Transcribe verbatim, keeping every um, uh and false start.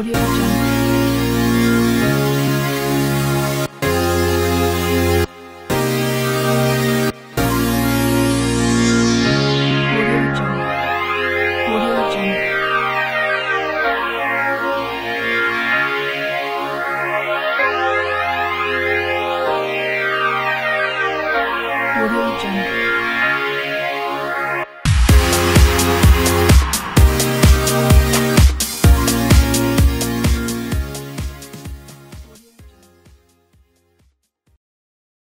audio jungle.